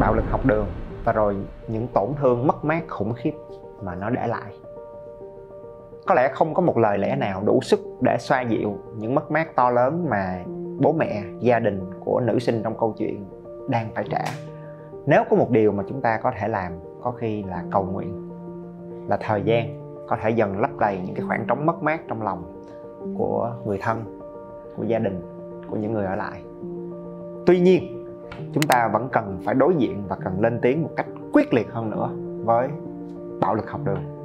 bạo lực học đường và rồi những tổn thương mất mát khủng khiếp mà nó để lại. Có lẽ không có một lời lẽ nào đủ sức để xoa dịu những mất mát to lớn mà bố mẹ, gia đình của nữ sinh trong câu chuyện đang phải trả. Nếu có một điều mà chúng ta có thể làm có khi là cầu nguyện, là thời gian có thể dần lấp đầy những cái khoảng trống mất mát trong lòng của người thân, của gia đình, của những người ở lại. Tuy nhiên, chúng ta vẫn cần phải đối diện và cần lên tiếng một cách quyết liệt hơn nữa với bạo lực học đường.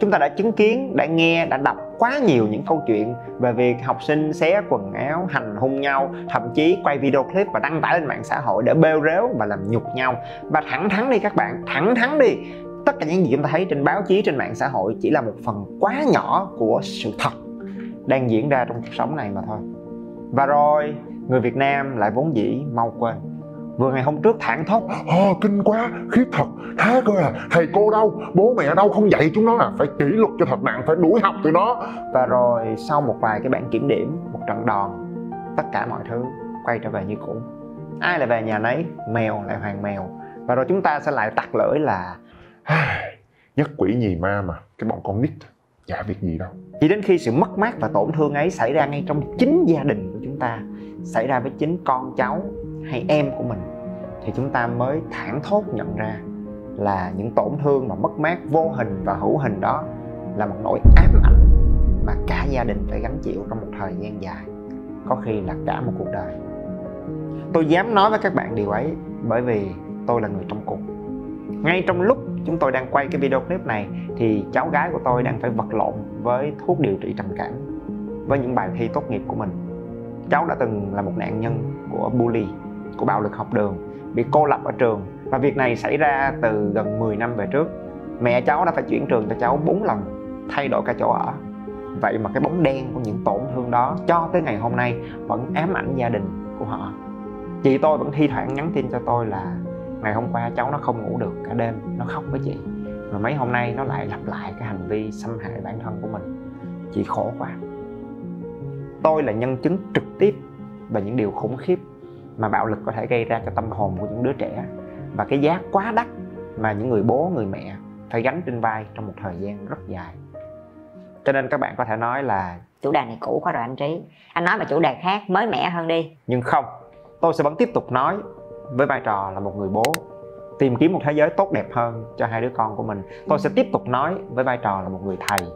Chúng ta đã chứng kiến, đã nghe, đã đọc quá nhiều những câu chuyện về việc học sinh xé quần áo, hành hung nhau, thậm chí quay video clip và đăng tải lên mạng xã hội để bêu rếu và làm nhục nhau. Và thẳng thắn đi các bạn, thẳng thắn đi. Tất cả những gì chúng ta thấy trên báo chí, trên mạng xã hội chỉ là một phần quá nhỏ của sự thật đang diễn ra trong cuộc sống này mà thôi. Và rồi, người Việt Nam lại vốn dĩ mau quên. Vừa ngày hôm trước thảng thốt: kinh quá, khiếp thật, thế cơ à, thầy cô đâu, bố mẹ đâu, không dạy chúng nó à, phải kỷ luật cho thật nặng, phải đuổi học tụi nó. Và rồi sau một vài cái bản kiểm điểm, một trận đòn, tất cả mọi thứ quay trở về như cũ. Ai lại về nhà nấy, mèo lại hoàng mèo. Và rồi chúng ta sẽ lại tặc lưỡi là nhất quỷ nhì ma mà, cái bọn con nít chả việc gì đâu. Chỉ đến khi sự mất mát và tổn thương ấy xảy ra ngay trong chính gia đình của chúng ta, xảy ra với chính con cháu hay em của mình, thì chúng ta mới thảng thốt nhận ra là những tổn thương và mất mát vô hình và hữu hình đó là một nỗi ám ảnh mà cả gia đình phải gánh chịu trong một thời gian dài, có khi là cả một cuộc đời. Tôi dám nói với các bạn điều ấy bởi vì tôi là người trong cuộc. Ngay trong lúc chúng tôi đang quay cái video clip này thì cháu gái của tôi đang phải vật lộn với thuốc điều trị trầm cảm, với những bài thi tốt nghiệp của mình. Cháu đã từng là một nạn nhân của bully, của bạo lực học đường, bị cô lập ở trường. Và việc này xảy ra từ gần 10 năm về trước. Mẹ cháu đã phải chuyển trường cho cháu 4 lần, thay đổi cả chỗ ở. Vậy mà cái bóng đen của những tổn thương đó cho tới ngày hôm nay vẫn ám ảnh gia đình của họ. Chị tôi vẫn thi thoảng nhắn tin cho tôi là ngày hôm qua cháu nó không ngủ được cả đêm, nó khóc với chị. Rồi mấy hôm nay nó lại lặp lại cái hành vi xâm hại bản thân của mình. Chị khổ quá. Tôi là nhân chứng trực tiếp về những điều khủng khiếp mà bạo lực có thể gây ra cho tâm hồn của những đứa trẻ, và cái giá quá đắt mà những người bố, người mẹ phải gánh trên vai trong một thời gian rất dài. Cho nên các bạn có thể nói là chủ đề này cũ quá rồi anh Trí, anh nói về chủ đề khác mới mẻ hơn đi. Nhưng không, tôi sẽ vẫn tiếp tục nói với vai trò là một người bố tìm kiếm một thế giới tốt đẹp hơn cho hai đứa con của mình. Tôi sẽ tiếp tục nói với vai trò là một người thầy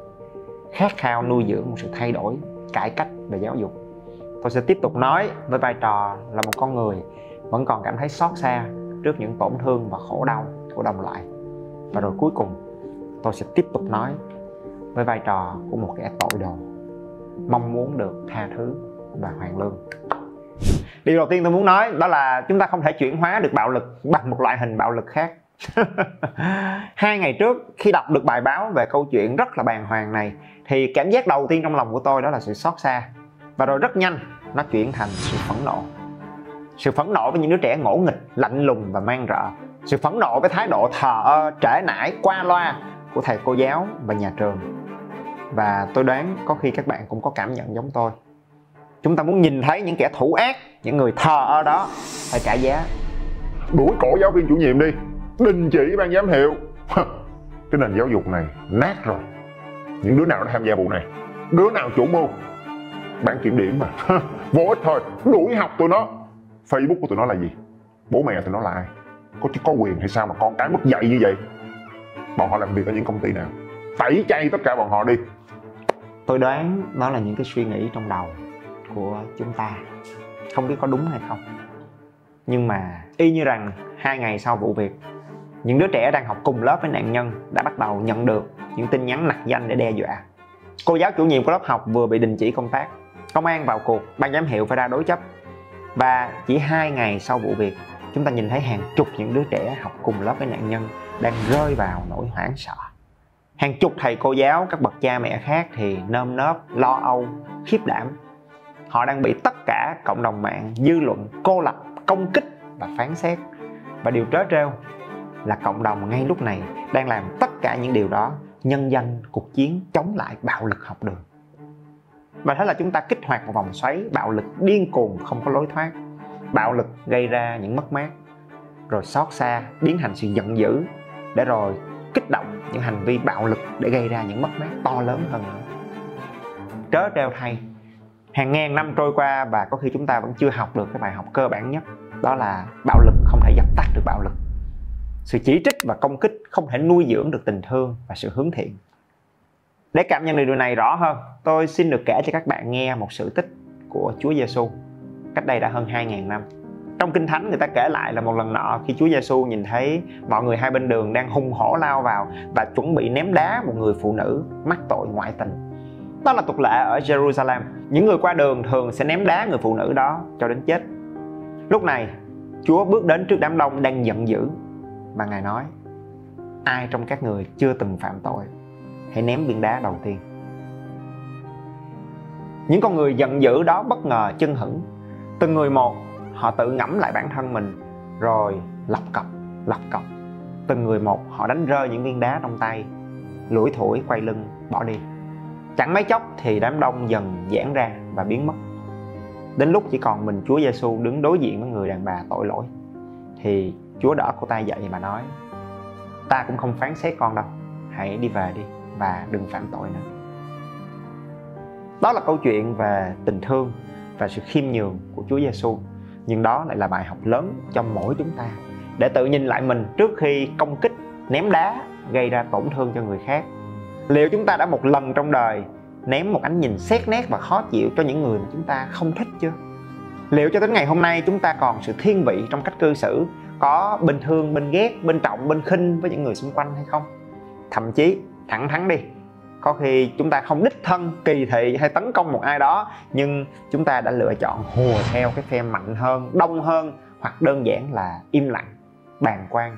khát khao nuôi dưỡng một sự thay đổi, cải cách về giáo dục. Tôi sẽ tiếp tục nói với vai trò là một con người vẫn còn cảm thấy xót xa trước những tổn thương và khổ đau của đồng loại. Và rồi cuối cùng, tôi sẽ tiếp tục nói với vai trò của một kẻ tội đồ, mong muốn được tha thứ và hoàn lương. Điều đầu tiên tôi muốn nói đó là chúng ta không thể chuyển hóa được bạo lực bằng một loại hình bạo lực khác. 2 ngày trước khi đọc được bài báo về câu chuyện rất là bàng hoàng này thì cảm giác đầu tiên trong lòng của tôi đó là sự xót xa. Và rồi rất nhanh nó chuyển thành sự phẫn nộ. Sự phẫn nộ với những đứa trẻ ngỗ nghịch, lạnh lùng và man rợ. Sự phẫn nộ với thái độ thờ ơ, trễ nải, qua loa của thầy cô giáo và nhà trường. Và tôi đoán có khi các bạn cũng có cảm nhận giống tôi. Chúng ta muốn nhìn thấy những kẻ thủ ác, những người thờ ơ đó phải trả giá. Đuổi cổ giáo viên chủ nhiệm đi, đình chỉ ban giám hiệu. Cái nền giáo dục này nát rồi. Những đứa nào đã tham gia vụ này, đứa nào chủ mưu, bản kiểm điểm mà vô ích thôi, đuổi học tụi nó. Facebook của tụi nó là gì? Bố mẹ tụi nó là ai? Có quyền hay sao mà con cái mất dạy như vậy? Bọn họ làm việc ở những công ty nào? Tẩy chay tất cả bọn họ đi. Tôi đoán đó là những cái suy nghĩ trong đầu của chúng ta, không biết có đúng hay không. Nhưng mà y như rằng 2 ngày sau vụ việc, những đứa trẻ đang học cùng lớp với nạn nhân đã bắt đầu nhận được những tin nhắn nặc danh để đe dọa. Cô giáo chủ nhiệm của lớp học vừa bị đình chỉ công tác, công an vào cuộc, ban giám hiệu phải ra đối chấp. Và chỉ 2 ngày sau vụ việc, chúng ta nhìn thấy hàng chục những đứa trẻ học cùng lớp với nạn nhân đang rơi vào nỗi hoảng sợ. Hàng chục thầy cô giáo, các bậc cha mẹ khác thì nơm nớp, lo âu, khiếp đảm. Họ đang bị tất cả cộng đồng mạng, dư luận cô lập, công kích và phán xét. Và điều trớ trêu là cộng đồng ngay lúc này đang làm tất cả những điều đó nhân danh cuộc chiến chống lại bạo lực học đường. Và thế là chúng ta kích hoạt một vòng xoáy bạo lực điên cuồng không có lối thoát. Bạo lực gây ra những mất mát, rồi xót xa, biến thành sự giận dữ, để rồi kích động những hành vi bạo lực để gây ra những mất mát to lớn hơn nữa. Trớ trêu thay, hàng ngàn năm trôi qua và có khi chúng ta vẫn chưa học được cái bài học cơ bản nhất, đó là bạo lực không thể dập tắt được bạo lực. Sự chỉ trích và công kích không thể nuôi dưỡng được tình thương và sự hướng thiện. Để cảm nhận được điều này rõ hơn, tôi xin được kể cho các bạn nghe một sự tích của Chúa Giêsu cách đây đã hơn 2.000 năm. Trong Kinh Thánh người ta kể lại là một lần nọ khi Chúa Giêsu nhìn thấy mọi người hai bên đường đang hung hổ lao vào và chuẩn bị ném đá một người phụ nữ mắc tội ngoại tình. Đó là tục lệ ở Jerusalem, những người qua đường thường sẽ ném đá người phụ nữ đó cho đến chết. Lúc này, Chúa bước đến trước đám đông đang giận dữ và Ngài nói: "Ai trong các người chưa từng phạm tội, hãy ném viên đá đầu tiên." Những con người giận dữ đó bất ngờ chưng hửng, từng người một họ tự ngẫm lại bản thân mình, rồi lọc cọc, từng người một họ đánh rơi những viên đá trong tay, lủi thủi quay lưng bỏ đi. Chẳng mấy chốc thì đám đông dần giãn ra và biến mất. Đến lúc chỉ còn mình Chúa Giêsu đứng đối diện với người đàn bà tội lỗi, thì Chúa đỡ cô ta dậy mà nói: "Ta cũng không phán xét con đâu, hãy đi về đi và đừng phạm tội nữa." Đó là câu chuyện về tình thương và sự khiêm nhường của Chúa Giêsu, nhưng đó lại là bài học lớn cho mỗi chúng ta, để tự nhìn lại mình trước khi công kích, ném đá gây ra tổn thương cho người khác. Liệu chúng ta đã một lần trong đời ném một ánh nhìn xét nét và khó chịu cho những người mà chúng ta không thích chưa? Liệu cho đến ngày hôm nay chúng ta còn sự thiên vị trong cách cư xử, có bên thương, bên ghét, bên trọng, bên khinh với những người xung quanh hay không? Thậm chí, thẳng thắn đi, có khi chúng ta không đích thân kỳ thị hay tấn công một ai đó, nhưng chúng ta đã lựa chọn hùa theo cái phe mạnh hơn, đông hơn, hoặc đơn giản là im lặng, bàng quan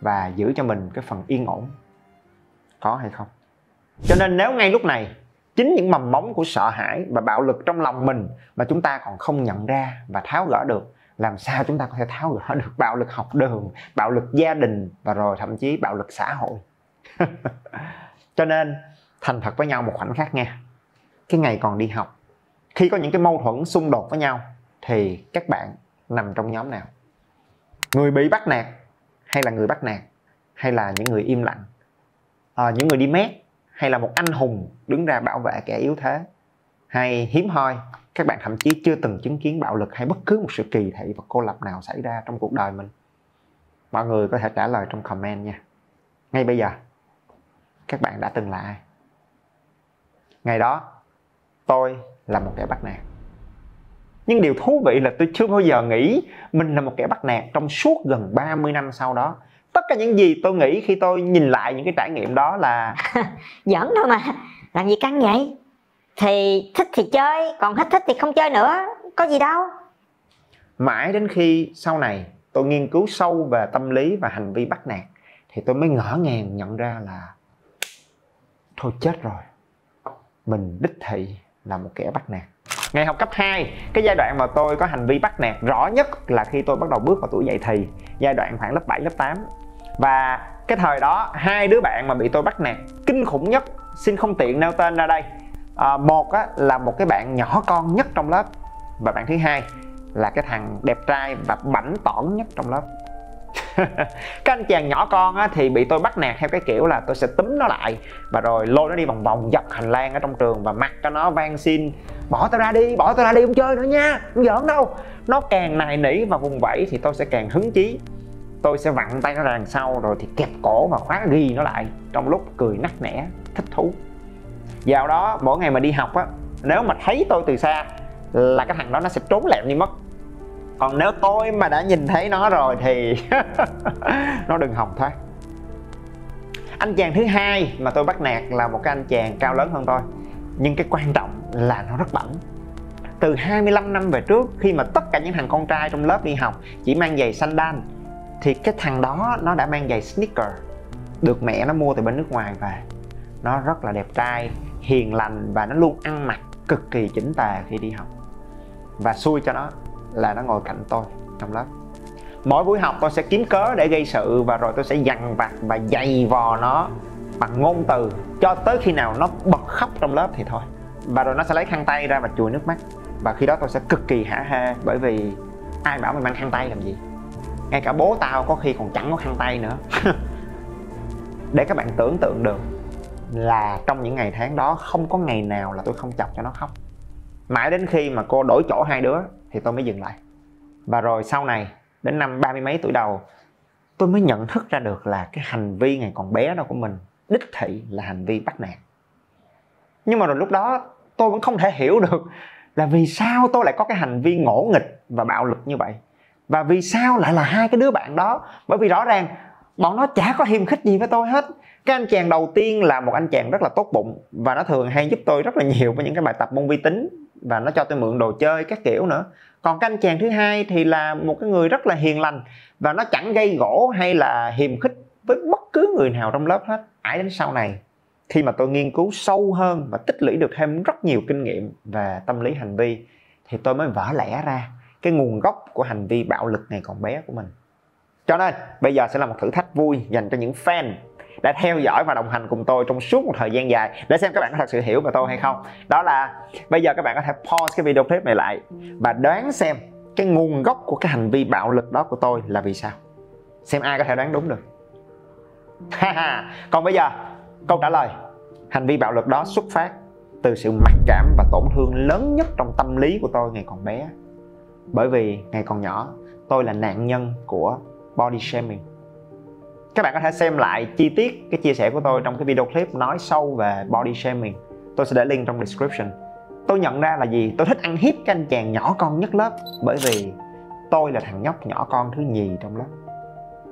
và giữ cho mình cái phần yên ổn. Có hay không? Cho nên nếu ngay lúc này chính những mầm móng của sợ hãi và bạo lực trong lòng mình mà chúng ta còn không nhận ra và tháo gỡ được, làm sao chúng ta có thể tháo gỡ được bạo lực học đường, bạo lực gia đình và rồi thậm chí bạo lực xã hội? Cho nên thành thật với nhau một khoảnh khắc nha. Cái ngày còn đi học, khi có những cái mâu thuẫn xung đột với nhau, thì các bạn nằm trong nhóm nào? Người bị bắt nạt hay là người bắt nạt? Hay là những người im lặng? Những người đi mét? Hay là một anh hùng đứng ra bảo vệ kẻ yếu thế? Hay hiếm hoi, các bạn thậm chí chưa từng chứng kiến bạo lực hay bất cứ một sự kỳ thị và cô lập nào xảy ra trong cuộc đời mình? Mọi người có thể trả lời trong comment nha. Ngay bây giờ, các bạn đã từng là ai? Ngày đó, tôi là một kẻ bắt nạt. Nhưng điều thú vị là tôi chưa bao giờ nghĩ mình là một kẻ bắt nạt trong suốt gần 30 năm sau đó. Tất cả những gì tôi nghĩ khi tôi nhìn lại những cái trải nghiệm đó là giỡn thôi mà, làm gì căng vậy? Thì thích thì chơi, còn hết thích thì không chơi nữa, có gì đâu. Mãi đến khi sau này tôi nghiên cứu sâu về tâm lý và hành vi bắt nạt, thì tôi mới ngỡ ngàng nhận ra là thôi chết rồi, mình đích thị là một kẻ bắt nạt. Ngày học cấp 2, cái giai đoạn mà tôi có hành vi bắt nạt rõ nhất là khi tôi bắt đầu bước vào tuổi dậy thì, giai đoạn khoảng lớp 7, lớp 8. Và cái thời đó, hai đứa bạn mà bị tôi bắt nạt kinh khủng nhất, xin không tiện nêu tên ra đây. Một là một cái bạn nhỏ con nhất trong lớp, và bạn thứ hai là cái thằng đẹp trai và bảnh tỏn nhất trong lớp. Cái anh chàng nhỏ con thì bị tôi bắt nạt theo cái kiểu là tôi sẽ túm nó lại và rồi lôi nó đi vòng vòng dọc hành lang ở trong trường và mặc cho nó van xin: bỏ tao ra đi, không chơi nữa nha, không giỡn đâu. Nó càng nài nỉ và vùng vẫy thì tôi sẽ càng hứng chí, tôi sẽ vặn tay nó ra đằng sau rồi thì kẹp cổ và khóa ghi nó lại, trong lúc cười nắc nẻ thích thú. Dạo đó mỗi ngày mà đi học nếu mà thấy tôi từ xa là cái thằng đó nó sẽ trốn lẹm đi mất. Còn nếu tôi mà đã nhìn thấy nó rồi thì nó đừng hòng thoát. Anh chàng thứ hai mà tôi bắt nạt là một cái anh chàng cao lớn hơn tôi, nhưng cái quan trọng là nó rất bẩn. Từ 25 năm về trước, khi mà tất cả những thằng con trai trong lớp đi học chỉ mang giày sandal, thì cái thằng đó nó đã mang giày sneaker được mẹ nó mua từ bên nước ngoài về. Nó rất là đẹp trai, hiền lành và nó luôn ăn mặc cực kỳ chỉnh tề khi đi học. Và xui cho nó là nó ngồi cạnh tôi trong lớp. Mỗi buổi học tôi sẽ kiếm cớ để gây sự và rồi tôi sẽ dằn vặt và giày vò nó bằng ngôn từ cho tới khi nào nó bật khóc trong lớp thì thôi. Và rồi nó sẽ lấy khăn tay ra và chùi nước mắt. Và khi đó tôi sẽ cực kỳ hả hê, bởi vì ai bảo mình mang khăn tay làm gì. ngay cả bố tao có khi còn chẳng có khăn tay nữa. Để các bạn tưởng tượng được là trong những ngày tháng đó không có ngày nào là tôi không chọc cho nó khóc. Mãi đến khi mà cô đổi chỗ hai đứa thì tôi mới dừng lại. Và rồi sau này đến năm 30 mấy tuổi đầu, tôi mới nhận thức ra được là cái hành vi ngày còn bé đó của mình đích thị là hành vi bắt nạt. Nhưng mà rồi lúc đó tôi vẫn không thể hiểu được là vì sao tôi lại có cái hành vi ngỗ nghịch và bạo lực như vậy. Và vì sao lại là hai cái đứa bạn đó. Bởi vì rõ ràng bọn nó chả có hiềm khích gì với tôi hết. Cái anh chàng đầu tiên là một anh chàng rất là tốt bụng, và nó thường hay giúp tôi rất là nhiều với những cái bài tập môn vi tính, và nó cho tôi mượn đồ chơi các kiểu nữa. Còn cái anh chàng thứ hai thì là một cái người rất là hiền lành, và nó chẳng gây gổ hay là hiềm khích với bất cứ người nào trong lớp hết. Mãi đến sau này, khi mà tôi nghiên cứu sâu hơn và tích lũy được thêm rất nhiều kinh nghiệm về tâm lý hành vi, thì tôi mới vỡ lẽ ra cái nguồn gốc của hành vi bạo lực ngày còn bé của mình. Cho nên bây giờ sẽ là một thử thách vui dành cho những fan đã theo dõi và đồng hành cùng tôi trong suốt một thời gian dài, để xem các bạn có thật sự hiểu về tôi hay không. Đó là bây giờ các bạn có thể pause cái video clip này lại và đoán xem cái nguồn gốc của cái hành vi bạo lực đó của tôi là vì sao. Xem ai có thể đoán đúng được. Còn bây giờ câu trả lời hành vi bạo lực đó xuất phát từ sự mặc cảm và tổn thương lớn nhất trong tâm lý của tôi ngày còn bé. Bởi vì ngày còn nhỏ, tôi là nạn nhân của body shaming. Các bạn có thể xem lại chi tiết cái chia sẻ của tôi trong cái video clip nói sâu về body shaming. Tôi sẽ để link trong description. Tôi nhận ra là gì? Tôi thích ăn hiếp cái anh chàng nhỏ con nhất lớp, bởi vì tôi là thằng nhóc nhỏ con thứ nhì trong lớp,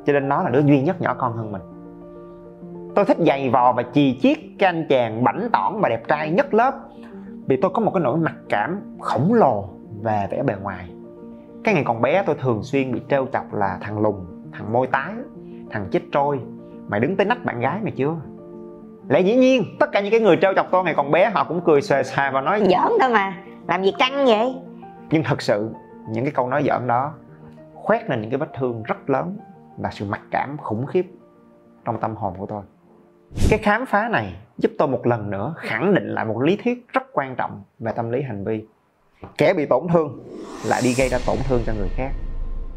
cho nên nó là đứa duy nhất nhỏ con hơn mình. Tôi thích giày vò và chì chiết cái anh chàng bảnh tỏn và đẹp trai nhất lớp, vì tôi có một cái nỗi mặc cảm khổng lồ về vẻ bề ngoài. Cái ngày còn bé tôi thường xuyên bị trêu chọc là thằng lùn, thằng môi tái, thằng chết trôi, mày đứng tới nách bạn gái mày chưa. Lẽ dĩ nhiên tất cả những cái người trêu chọc tôi ngày còn bé họ cũng cười xòe xòa và nói giỡn thôi mà, làm gì căng vậy. Nhưng thật sự những cái câu nói giỡn đó khoét lên những cái vết thương rất lớn và sự mặc cảm khủng khiếp trong tâm hồn của tôi. Cái khám phá này giúp tôi một lần nữa khẳng định lại một lý thuyết rất quan trọng về tâm lý hành vi. Kẻ bị tổn thương lại đi gây ra tổn thương cho người khác.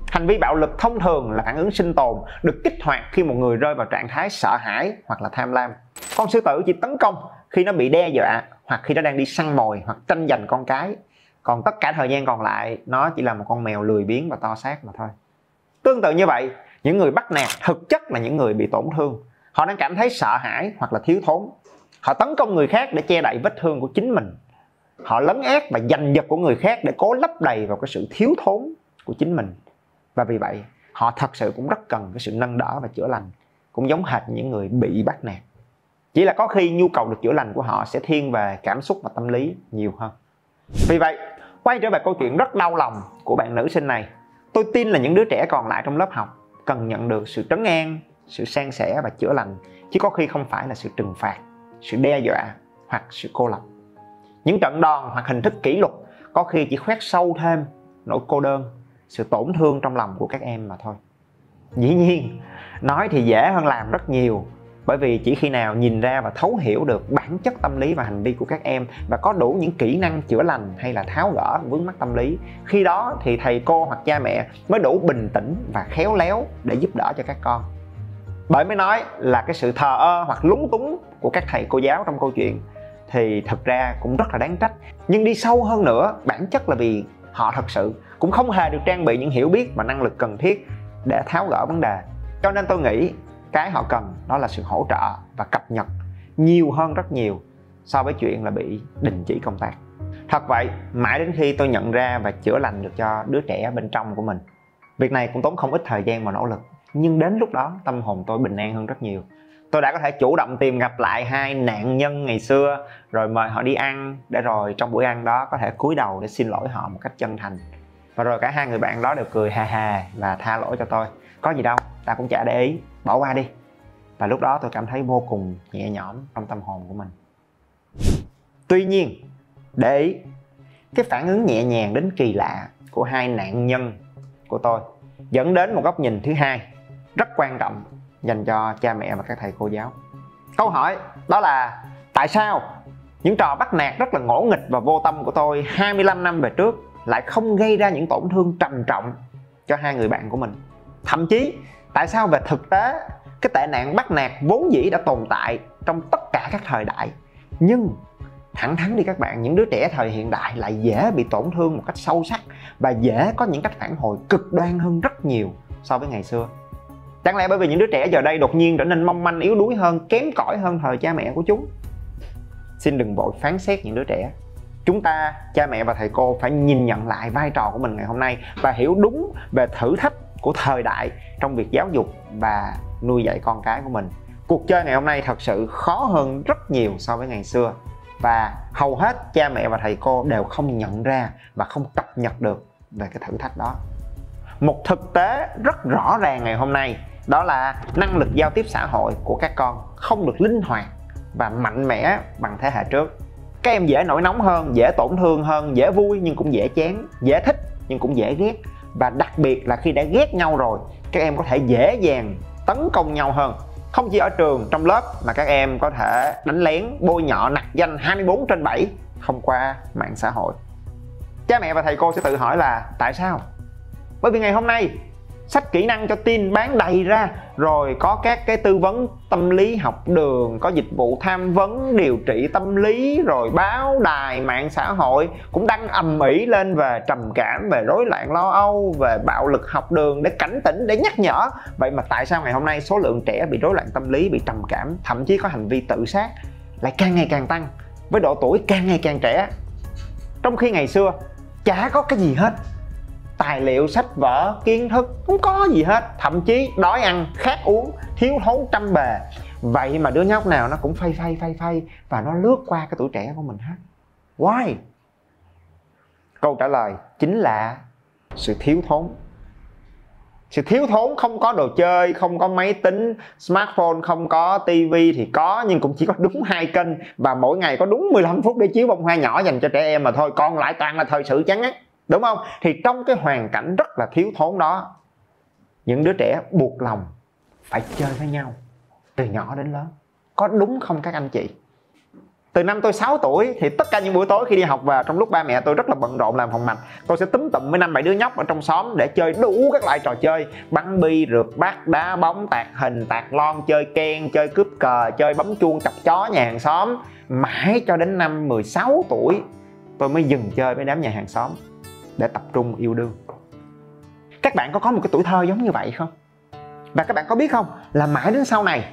Hành vi bạo lực thông thường là phản ứng sinh tồn được kích hoạt khi một người rơi vào trạng thái sợ hãi hoặc là tham lam. Con sư tử chỉ tấn công khi nó bị đe dọa, hoặc khi nó đang đi săn mồi hoặc tranh giành con cái. Còn tất cả thời gian còn lại, nó chỉ là một con mèo lười biếng và to xác mà thôi. Tương tự như vậy, những người bắt nạt thực chất là những người bị tổn thương. Họ đang cảm thấy sợ hãi hoặc là thiếu thốn. Họ tấn công người khác để che đậy vết thương của chính mình. Họ lấn át và giành giật của người khác để cố lấp đầy vào cái sự thiếu thốn của chính mình. Và vì vậy, họ thật sự cũng rất cần cái sự nâng đỡ và chữa lành, cũng giống hệt những người bị bắt nạt. Chỉ là có khi nhu cầu được chữa lành của họ sẽ thiên về cảm xúc và tâm lý nhiều hơn. Vì vậy, quay trở về câu chuyện rất đau lòng của bạn nữ sinh này, tôi tin là những đứa trẻ còn lại trong lớp học cần nhận được sự trấn an, sự san sẻ và chữa lành, chứ có khi không phải là sự trừng phạt, sự đe dọa hoặc sự cô lập. Những trận đòn hoặc hình thức kỷ luật có khi chỉ khoét sâu thêm nỗi cô đơn, sự tổn thương trong lòng của các em mà thôi. Dĩ nhiên, nói thì dễ hơn làm rất nhiều, bởi vì chỉ khi nào nhìn ra và thấu hiểu được bản chất tâm lý và hành vi của các em và có đủ những kỹ năng chữa lành hay là tháo gỡ vướng mắc tâm lý, khi đó thì thầy cô hoặc cha mẹ mới đủ bình tĩnh và khéo léo để giúp đỡ cho các con. Bởi mới nói là cái sự thờ ơ hoặc lúng túng của các thầy cô giáo trong câu chuyện thì thật ra cũng rất là đáng trách. Nhưng đi sâu hơn nữa, bản chất là vì họ thật sự cũng không hề được trang bị những hiểu biết và năng lực cần thiết để tháo gỡ vấn đề. Cho nên tôi nghĩ cái họ cần đó là sự hỗ trợ và cập nhật nhiều hơn rất nhiều so với chuyện là bị đình chỉ công tác. Thật vậy, mãi đến khi tôi nhận ra và chữa lành được cho đứa trẻ bên trong của mình. Việc này cũng tốn không ít thời gian và nỗ lực, nhưng đến lúc đó tâm hồn tôi bình an hơn rất nhiều. Tôi đã có thể chủ động tìm gặp lại hai nạn nhân ngày xưa, rồi mời họ đi ăn, để rồi trong buổi ăn đó có thể cúi đầu để xin lỗi họ một cách chân thành. Và rồi cả hai người bạn đó đều cười hà hà và tha lỗi cho tôi. Có gì đâu, ta cũng chả để ý, bỏ qua đi. Và lúc đó tôi cảm thấy vô cùng nhẹ nhõm trong tâm hồn của mình. Tuy nhiên, để ý, cái phản ứng nhẹ nhàng đến kỳ lạ của hai nạn nhân của tôi dẫn đến một góc nhìn thứ hai rất quan trọng dành cho cha mẹ và các thầy cô giáo. Câu hỏi đó là tại sao những trò bắt nạt rất là ngỗ nghịch và vô tâm của tôi 25 năm về trước lại không gây ra những tổn thương trầm trọng cho hai người bạn của mình. Thậm chí tại sao về thực tế cái tệ nạn bắt nạt vốn dĩ đã tồn tại trong tất cả các thời đại, nhưng thẳng thắn đi các bạn, những đứa trẻ thời hiện đại lại dễ bị tổn thương một cách sâu sắc và dễ có những cách phản hồi cực đoan hơn rất nhiều so với ngày xưa. Chẳng lẽ bởi vì những đứa trẻ giờ đây đột nhiên trở nên mong manh, yếu đuối hơn, kém cỏi hơn thời cha mẹ của chúng? Xin đừng vội phán xét những đứa trẻ. Chúng ta, cha mẹ và thầy cô phải nhìn nhận lại vai trò của mình ngày hôm nay và hiểu đúng về thử thách của thời đại trong việc giáo dục và nuôi dạy con cái của mình. Cuộc chơi ngày hôm nay thật sự khó hơn rất nhiều so với ngày xưa, và hầu hết cha mẹ và thầy cô đều không nhận ra và không cập nhật được về cái thử thách đó. Một thực tế rất rõ ràng ngày hôm nay đó là năng lực giao tiếp xã hội của các con không được linh hoạt và mạnh mẽ bằng thế hệ trước. Các em dễ nổi nóng hơn, dễ tổn thương hơn, dễ vui nhưng cũng dễ chán, dễ thích nhưng cũng dễ ghét. Và đặc biệt là khi đã ghét nhau rồi, các em có thể dễ dàng tấn công nhau hơn. Không chỉ ở trường, trong lớp mà các em có thể đánh lén, bôi nhọ, nặc danh 24/7 thông qua mạng xã hội. Cha mẹ và thầy cô sẽ tự hỏi là tại sao? Bởi vì ngày hôm nay sách kỹ năng cho teen bán đầy ra, rồi có các cái tư vấn tâm lý học đường, có dịch vụ tham vấn điều trị tâm lý, rồi báo đài, mạng xã hội cũng đăng ầm ĩ lên về trầm cảm, về rối loạn lo âu, về bạo lực học đường để cảnh tỉnh, để nhắc nhở. Vậy mà tại sao ngày hôm nay số lượng trẻ bị rối loạn tâm lý, bị trầm cảm, thậm chí có hành vi tự sát lại càng ngày càng tăng với độ tuổi càng ngày càng trẻ, trong khi ngày xưa chả có cái gì hết. Tài liệu, sách vở, kiến thức không có gì hết, thậm chí đói ăn, khát uống, thiếu thốn trăm bề. Vậy mà đứa nhóc nào nó cũng phay và nó lướt qua cái tuổi trẻ của mình hết. Why? Câu trả lời chính là sự thiếu thốn. Sự thiếu thốn, không có đồ chơi, không có máy tính, smartphone, không có tivi thì có nhưng cũng chỉ có đúng 2 kênh và mỗi ngày có đúng 15 phút để chiếu bông hoa nhỏ dành cho trẻ em mà thôi, còn lại toàn là thời sự chán ngắt. Đúng không? Thì trong cái hoàn cảnh rất là thiếu thốn đó, những đứa trẻ buộc lòng phải chơi với nhau từ nhỏ đến lớn. Có đúng không các anh chị? Từ năm tôi 6 tuổi thì tất cả những buổi tối khi đi học về, trong lúc ba mẹ tôi rất là bận rộn làm phòng mạch, tôi sẽ túm tụm với 5-7 đứa nhóc ở trong xóm để chơi đủ các loại trò chơi: bắn bi, rượt bắt, đá bóng, tạc hình, tạc lon, chơi ken, chơi cướp cờ, chơi bấm chuông, chọc chó nhà hàng xóm. Mãi cho đến năm 16 tuổi tôi mới dừng chơi với đám nhà hàng xóm để tập trung yêu đương. Các bạn có một cái tuổi thơ giống như vậy không? Và các bạn có biết không, là mãi đến sau này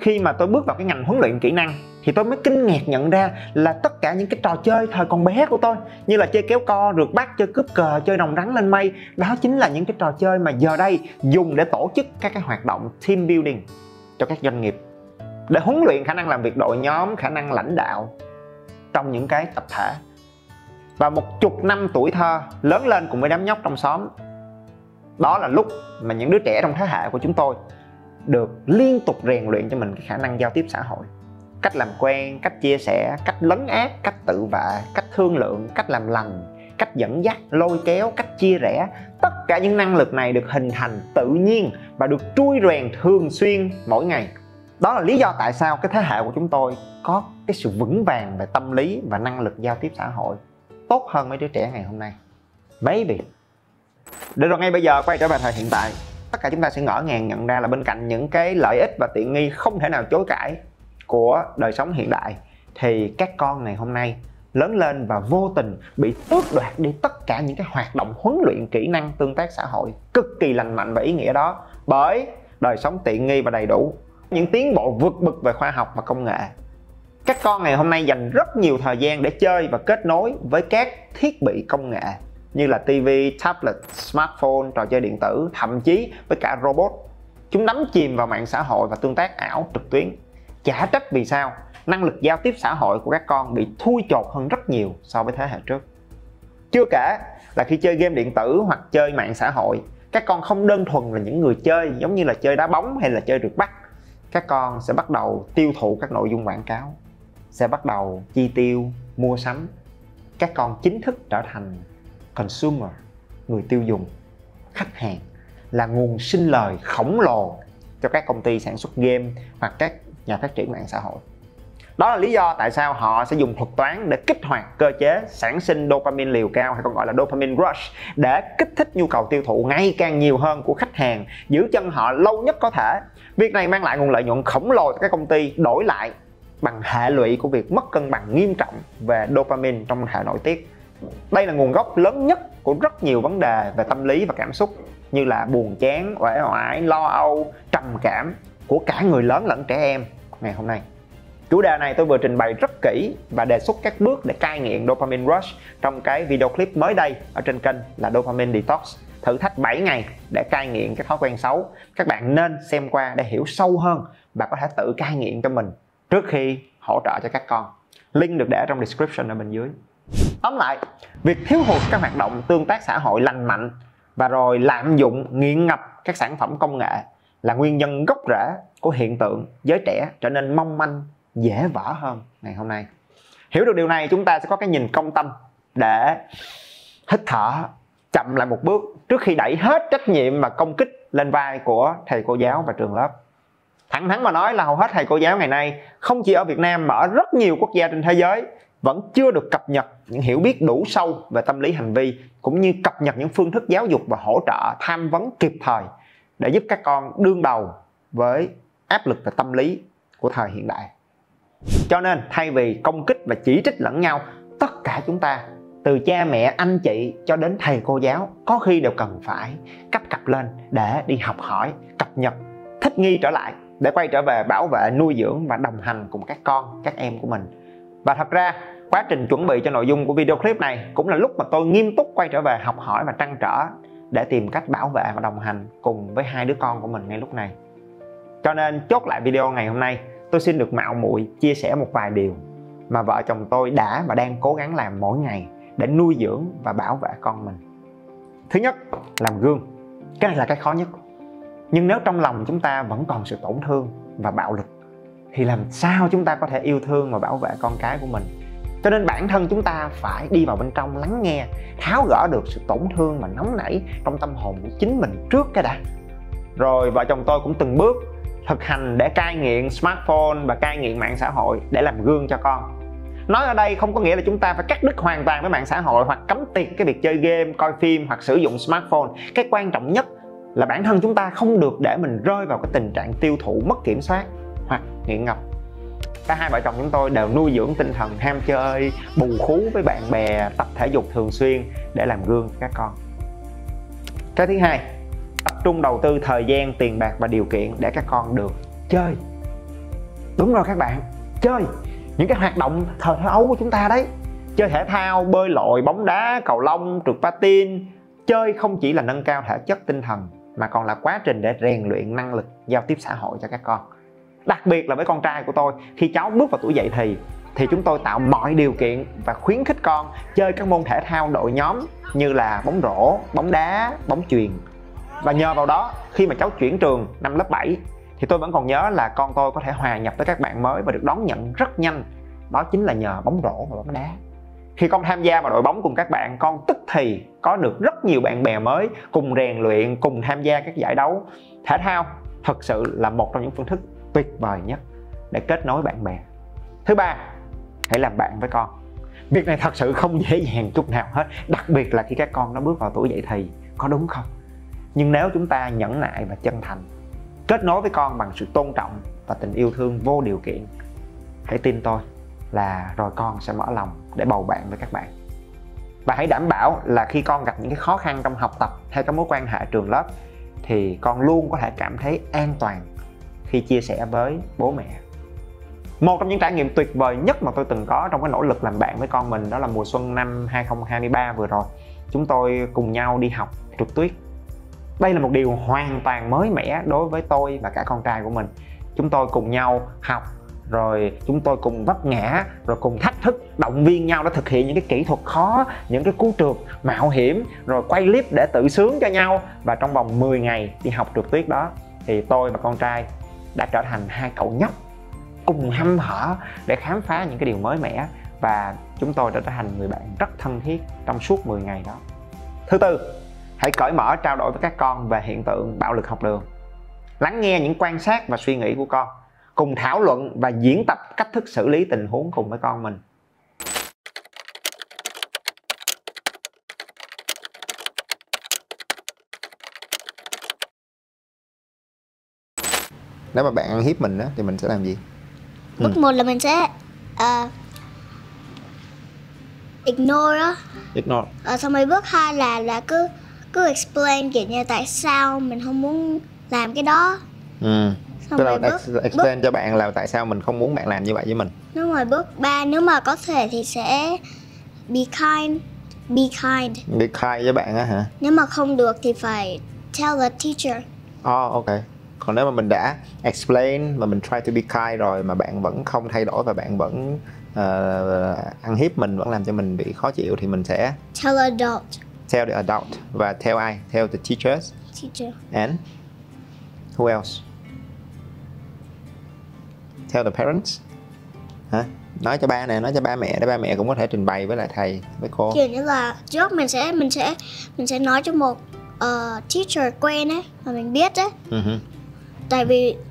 khi mà tôi bước vào cái ngành huấn luyện kỹ năng thì tôi mới kinh ngạc nhận ra là tất cả những cái trò chơi thời còn bé của tôi, như là chơi kéo co, rượt bắt, chơi cướp cờ, chơi đồng rắn lên mây, đó chính là những cái trò chơi mà giờ đây dùng để tổ chức các cái hoạt động team building cho các doanh nghiệp, để huấn luyện khả năng làm việc đội nhóm, khả năng lãnh đạo trong những cái tập thể. Và 10 năm tuổi thơ lớn lên cùng với đám nhóc trong xóm, đó là lúc mà những đứa trẻ trong thế hệ của chúng tôi được liên tục rèn luyện cho mình cái khả năng giao tiếp xã hội, cách làm quen, cách chia sẻ, cách lấn át, cách tự vệ, cách thương lượng, cách làm lành, cách dẫn dắt, lôi kéo, cách chia rẽ. Tất cả những năng lực này được hình thành tự nhiên và được trui rèn thường xuyên mỗi ngày. Đó là lý do tại sao cái thế hệ của chúng tôi có cái sự vững vàng về tâm lý và năng lực giao tiếp xã hội tốt hơn mấy đứa trẻ ngày hôm nay. Maybe. Để rồi ngay bây giờ quay trở về thời hiện tại, tất cả chúng ta sẽ ngỡ ngàng nhận ra là bên cạnh những cái lợi ích và tiện nghi không thể nào chối cãi của đời sống hiện đại, thì các con ngày hôm nay lớn lên và vô tình bị tước đoạt đi tất cả những cái hoạt động huấn luyện kỹ năng tương tác xã hội cực kỳ lành mạnh và ý nghĩa đó bởi đời sống tiện nghi và đầy đủ, những tiến bộ vượt bậc về khoa học và công nghệ. Các con ngày hôm nay dành rất nhiều thời gian để chơi và kết nối với các thiết bị công nghệ như là TV, tablet, smartphone, trò chơi điện tử, thậm chí với cả robot. Chúng đắm chìm vào mạng xã hội và tương tác ảo trực tuyến. Chả trách vì sao năng lực giao tiếp xã hội của các con bị thui chột hơn rất nhiều so với thế hệ trước. Chưa kể là khi chơi game điện tử hoặc chơi mạng xã hội, các con không đơn thuần là những người chơi giống như là chơi đá bóng hay là chơi rượt bắt. Các con sẽ bắt đầu tiêu thụ các nội dung quảng cáo, sẽ bắt đầu chi tiêu, mua sắm. Các con chính thức trở thành consumer, người tiêu dùng, khách hàng, là nguồn sinh lời khổng lồ cho các công ty sản xuất game hoặc các nhà phát triển mạng xã hội. Đó là lý do tại sao họ sẽ dùng thuật toán để kích hoạt cơ chế sản sinh dopamine liều cao, hay còn gọi là dopamine rush, để kích thích nhu cầu tiêu thụ ngày càng nhiều hơn của khách hàng, giữ chân họ lâu nhất có thể. Việc này mang lại nguồn lợi nhuận khổng lồ cho các công ty, đổi lại bằng hệ lụy của việc mất cân bằng nghiêm trọng về dopamine trong hệ nội tiết. Đây là nguồn gốc lớn nhất của rất nhiều vấn đề về tâm lý và cảm xúc, như là buồn chán, uể oải, lo âu, trầm cảm của cả người lớn lẫn trẻ em. Ngày hôm nay, chủ đề này tôi vừa trình bày rất kỹ và đề xuất các bước để cai nghiện dopamine rush trong cái video clip mới đây ở trên kênh là Dopamine Detox, thử thách 7 ngày để cai nghiện các thói quen xấu. Các bạn nên xem qua để hiểu sâu hơn và có thể tự cai nghiện cho mình trước khi hỗ trợ cho các con. Link được để trong description ở bên dưới. Tóm lại, việc thiếu hụt các hoạt động tương tác xã hội lành mạnh và rồi lạm dụng, nghiện ngập các sản phẩm công nghệ là nguyên nhân gốc rễ của hiện tượng giới trẻ trở nên mong manh, dễ vỡ hơn ngày hôm nay. Hiểu được điều này, chúng ta sẽ có cái nhìn công tâm để hít thở chậm lại một bước trước khi đẩy hết trách nhiệm và công kích lên vai của thầy cô giáo và trường lớp. Thẳng thắn mà nói là hầu hết thầy cô giáo ngày nay, không chỉ ở Việt Nam mà ở rất nhiều quốc gia trên thế giới, vẫn chưa được cập nhật những hiểu biết đủ sâu về tâm lý hành vi, cũng như cập nhật những phương thức giáo dục và hỗ trợ tham vấn kịp thời để giúp các con đương đầu với áp lực về tâm lý của thời hiện đại. Cho nên thay vì công kích và chỉ trích lẫn nhau, tất cả chúng ta, từ cha mẹ, anh chị cho đến thầy cô giáo, có khi đều cần phải cấp cặp lên để đi học hỏi, cập nhật, thích nghi trở lại, để quay trở về bảo vệ, nuôi dưỡng và đồng hành cùng các con, các em của mình. Và thật ra, quá trình chuẩn bị cho nội dung của video clip này cũng là lúc mà tôi nghiêm túc quay trở về học hỏi và trăn trở để tìm cách bảo vệ và đồng hành cùng với hai đứa con của mình ngay lúc này. Cho nên chốt lại video ngày hôm nay, tôi xin được mạo muội chia sẻ một vài điều mà vợ chồng tôi đã và đang cố gắng làm mỗi ngày để nuôi dưỡng và bảo vệ con mình. Thứ nhất, làm gương. Cái này là cái khó nhất. Nhưng nếu trong lòng chúng ta vẫn còn sự tổn thương và bạo lực thì làm sao chúng ta có thể yêu thương và bảo vệ con cái của mình. Cho nên bản thân chúng ta phải đi vào bên trong lắng nghe, tháo gỡ được sự tổn thương và nóng nảy trong tâm hồn của chính mình trước cái đã. Rồi vợ chồng tôi cũng từng bước thực hành để cai nghiện smartphone và cai nghiện mạng xã hội để làm gương cho con. Nói ở đây không có nghĩa là chúng ta phải cắt đứt hoàn toàn với mạng xã hội hoặc cấm tiệt cái việc chơi game, coi phim hoặc sử dụng smartphone. Cái quan trọng nhất là bản thân chúng ta không được để mình rơi vào cái tình trạng tiêu thụ mất kiểm soát hoặc nghiện ngập. Cả hai vợ chồng chúng tôi đều nuôi dưỡng tinh thần ham chơi, bù khú với bạn bè, tập thể dục thường xuyên để làm gương cho các con. Cái thứ hai, tập trung đầu tư thời gian, tiền bạc và điều kiện để các con được chơi. Đúng rồi các bạn, chơi những cái hoạt động thời thơ ấu của chúng ta đấy. Chơi thể thao, bơi lội, bóng đá, cầu lông, trượt patin. Chơi không chỉ là nâng cao thể chất tinh thần mà còn là quá trình để rèn luyện năng lực giao tiếp xã hội cho các con. Đặc biệt là với con trai của tôi, khi cháu bước vào tuổi dậy thì chúng tôi tạo mọi điều kiện và khuyến khích con chơi các môn thể thao đội nhóm như là bóng rổ, bóng đá, bóng chuyền. Và nhờ vào đó, khi mà cháu chuyển trường năm lớp 7 thì tôi vẫn còn nhớ là con tôi có thể hòa nhập với các bạn mới và được đón nhận rất nhanh. Đó chính là nhờ bóng rổ và bóng đá. Khi con tham gia vào đội bóng cùng các bạn, con tức thì có được rất nhiều bạn bè mới cùng rèn luyện, cùng tham gia các giải đấu. Thể thao thật sự là một trong những phương thức tuyệt vời nhất để kết nối bạn bè. Thứ ba, hãy làm bạn với con. Việc này thật sự không dễ dàng chút nào hết, đặc biệt là khi các con nó bước vào tuổi dậy thì, có đúng không? Nhưng nếu chúng ta nhẫn nại và chân thành, kết nối với con bằng sự tôn trọng và tình yêu thương vô điều kiện, hãy tin tôi là rồi con sẽ mở lòng để bầu bạn với các bạn. Và hãy đảm bảo là khi con gặp những cái khó khăn trong học tập hay các mối quan hệ trường lớp thì con luôn có thể cảm thấy an toàn khi chia sẻ với bố mẹ. Một trong những trải nghiệm tuyệt vời nhất mà tôi từng có trong cái nỗ lực làm bạn với con mình đó là mùa xuân năm 2023 vừa rồi. Chúng tôi cùng nhau đi học trượt tuyết. Đây là một điều hoàn toàn mới mẻ đối với tôi và cả con trai của mình. Chúng tôi cùng nhau học, rồi chúng tôi cùng vấp ngã, rồi cùng thách thức, động viên nhau để thực hiện những cái kỹ thuật khó, những cái cú trượt mạo hiểm, rồi quay clip để tự sướng cho nhau. Và trong vòng 10 ngày đi học trượt tuyết đó thì tôi và con trai đã trở thành hai cậu nhóc cùng hăm hở để khám phá những cái điều mới mẻ, và chúng tôi đã trở thành người bạn rất thân thiết trong suốt 10 ngày đó. Thứ tư, hãy cởi mở trao đổi với các con về hiện tượng bạo lực học đường. Lắng nghe những quan sát và suy nghĩ của con. cùng thảo luận và diễn tập cách thức xử lý tình huống cùng với con mình. Nếu mà bạn ăn hiếp mình đó, thì mình sẽ làm gì? Bước 1 là mình sẽ ignore đó. Ignore. Xong rồi bước 2 là cứ explain kiểu như tại sao mình không muốn làm cái đó. Xong rồi explain cho bạn là tại sao mình không muốn bạn làm như vậy với mình. Đúng rồi, bước 3 nếu mà có thể thì sẽ be kind. Be kind. Be kind với bạn á hả? Nếu mà không được thì phải tell the teacher. Oh, ok. Còn nếu mà mình đã explain mà mình try to be kind rồi mà bạn vẫn không thay đổi và bạn vẫn ăn hiếp mình, vẫn làm cho mình bị khó chịu thì mình sẽ tell adult. Tell the adult. Và tell ai? Tell the teachers. Teacher. And who else? Tell the parents. Hả? Nói cho ba nè, nói cho ba mẹ để ba mẹ cũng có thể trình bày với lại thầy, với cô. Kiểu như là trước mình sẽ nói cho một teacher quen ấy mà mình biết ấy.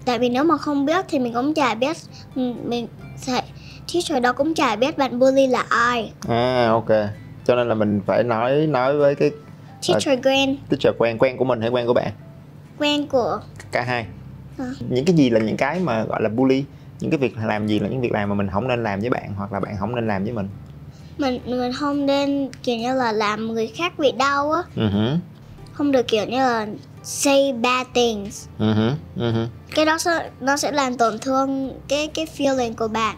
Tại vì nếu mà không biết thì mình cũng chả biết, teacher đó cũng chả biết bạn bully là ai. À, ok. Cho nên là mình phải nói với cái teacher quen. Teacher quen của mình hay quen của bạn? Quen của cả hai. Những cái gì là những cái mà gọi là bully? Những cái việc làm gì là những việc làm mà mình không nên làm với bạn hoặc là bạn không nên làm với mình? Mình không nên kiểu như là làm người khác bị đau á. Không được kiểu như là say bad things. Cái đó nó sẽ làm tổn thương cái feeling của bạn.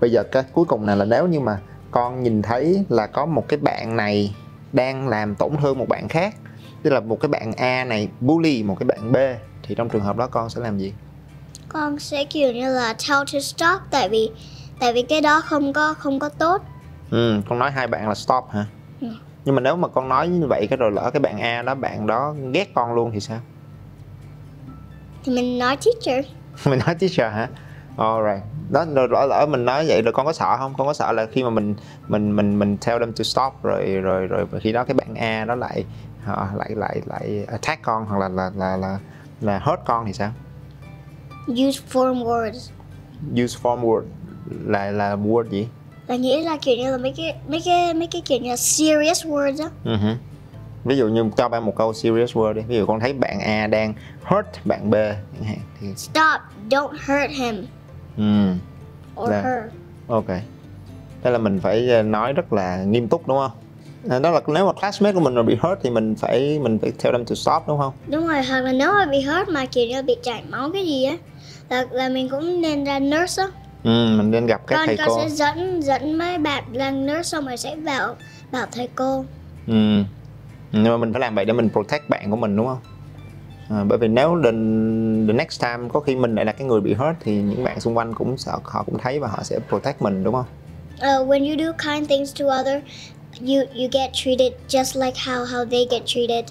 Bây giờ cái cuối cùng này là nếu như mà con nhìn thấy là có một cái bạn này đang làm tổn thương một bạn khác, tức là một cái bạn A này bully một cái bạn B, thì trong trường hợp đó con sẽ làm gì? Con sẽ kiểu như là tell to stop, tại vì cái đó không có tốt. Con nói hai bạn là stop hả? Nhưng mà nếu mà con nói như vậy cái rồi lỡ cái bạn A đó, bạn đó ghét con luôn thì sao? Thì mình nói teacher. Mình nói teacher hả? Alright. Đó, lỡ mình nói vậy rồi con có sợ không? Con có sợ là khi mà mình tell them to stop rồi khi đó cái bạn A đó lại attack con hoặc là hurt con thì sao? Use form words. Use form word là word gì? Là nghĩa là kiểu như là mấy cái kiểu như là serious words đó. Ví dụ như cho bạn một câu serious word đi. Ví dụ con thấy bạn A đang hurt bạn B thì stop, don't hurt him. Or her. Ok. Đó là mình phải nói rất là nghiêm túc đúng không? Đó là nếu mà classmate của mình mà bị hurt thì mình phải tell them to stop đúng không? Đúng rồi, hoặc là nếu mà bị hurt mà kiểu như bị chảy máu cái gì á là mình cũng nên ra nurse á. Mình nên gặp các thầy cô. Con sẽ dẫn mấy bạn lần nữa xong rồi sẽ bảo thầy cô. Nhưng mà mình phải làm vậy để mình protect bạn của mình đúng không? Bởi vì nếu the next time có khi mình lại là cái người bị hurt thì những bạn xung quanh cũng sợ, họ cũng thấy và họ sẽ protect mình đúng không? When you do kind things to others, you get treated just like how they get treated.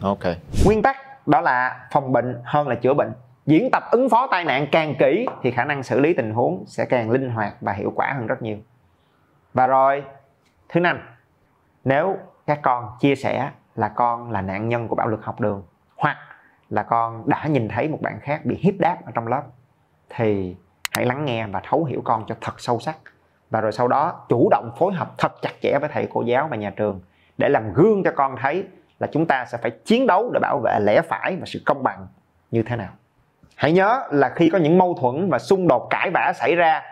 Ok. Nguyên tắc đó là phòng bệnh hơn là chữa bệnh. Diễn tập ứng phó tai nạn càng kỹ thì khả năng xử lý tình huống sẽ càng linh hoạt và hiệu quả hơn rất nhiều. Và rồi, thứ 5, nếu các con chia sẻ là con là nạn nhân của bạo lực học đường hoặc là con đã nhìn thấy một bạn khác bị hiếp đáp ở trong lớp thì hãy lắng nghe và thấu hiểu con cho thật sâu sắc. Và rồi sau đó chủ động phối hợp thật chặt chẽ với thầy cô giáo và nhà trường để làm gương cho con thấy là chúng ta sẽ phải chiến đấu để bảo vệ lẽ phải và sự công bằng như thế nào. Hãy nhớ là khi có những mâu thuẫn và xung đột cãi vã xảy ra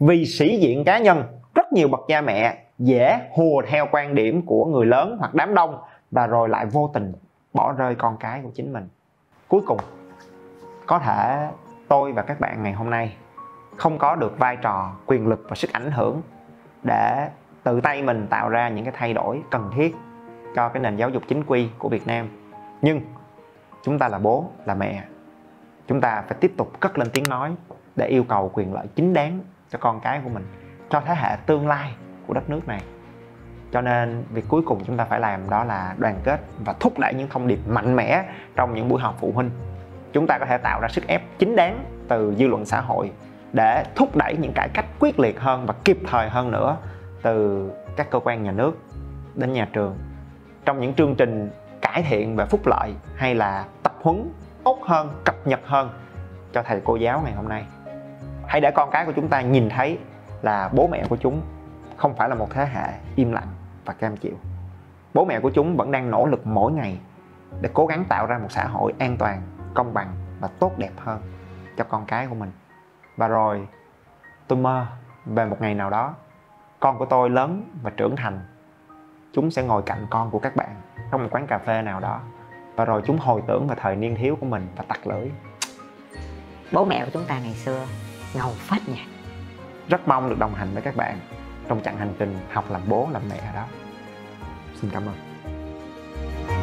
vì sĩ diện cá nhân, rất nhiều bậc cha mẹ dễ hùa theo quan điểm của người lớn hoặc đám đông và rồi lại vô tình bỏ rơi con cái của chính mình. Cuối cùng, có thể tôi và các bạn ngày hôm nay không có được vai trò, quyền lực và sức ảnh hưởng để tự tay mình tạo ra những cái thay đổi cần thiết cho cái nền giáo dục chính quy của Việt Nam. Nhưng chúng ta là bố, là mẹ. Chúng ta phải tiếp tục cất lên tiếng nói để yêu cầu quyền lợi chính đáng cho con cái của mình, cho thế hệ tương lai của đất nước này. Cho nên việc cuối cùng chúng ta phải làm đó là đoàn kết và thúc đẩy những thông điệp mạnh mẽ trong những buổi họp phụ huynh. Chúng ta có thể tạo ra sức ép chính đáng từ dư luận xã hội để thúc đẩy những cải cách quyết liệt hơn và kịp thời hơn nữa từ các cơ quan nhà nước đến nhà trường. Trong những chương trình cải thiện về phúc lợi hay là tập huấn tốt hơn, cập nhật hơn cho thầy cô giáo ngày hôm nay. Hãy để con cái của chúng ta nhìn thấy là bố mẹ của chúng không phải là một thế hệ im lặng và cam chịu. Bố mẹ của chúng vẫn đang nỗ lực mỗi ngày để cố gắng tạo ra một xã hội an toàn, công bằng và tốt đẹp hơn cho con cái của mình. Và rồi tôi mơ về một ngày nào đó, con của tôi lớn và trưởng thành, chúng sẽ ngồi cạnh con của các bạn trong một quán cà phê nào đó, và rồi chúng hồi tưởng về thời niên thiếu của mình và tặc lưỡi: bố mẹ của chúng ta ngày xưa ngầu phết nhỉ. Rất mong được đồng hành với các bạn trong chặng hành trình học làm bố làm mẹ đó. Xin cảm ơn.